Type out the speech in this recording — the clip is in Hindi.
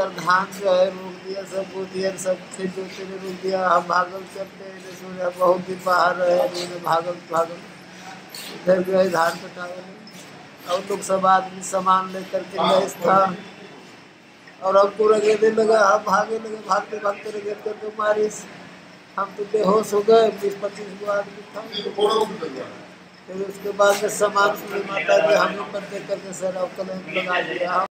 चल धान जो है रोक दिया, सबको दिया, सब खेत जोते ने रोक दिया। हम भागल चलते हैं, सूर्या बहुत दिन बाहर रहे, भागल भागल इधर गए धान कटाने। और लोग सब आदमी सामान लेकर के गए था और हमको रगेने लगा। हम भागे लगे, भागते भागते रगेट करके मारिश। हम तो बेहोश हो गए। 20-25 गो आदमी था। फिर उसके बाद में सामान माता जी हम लोग पर देख करके सर अवकलन लगा दिया।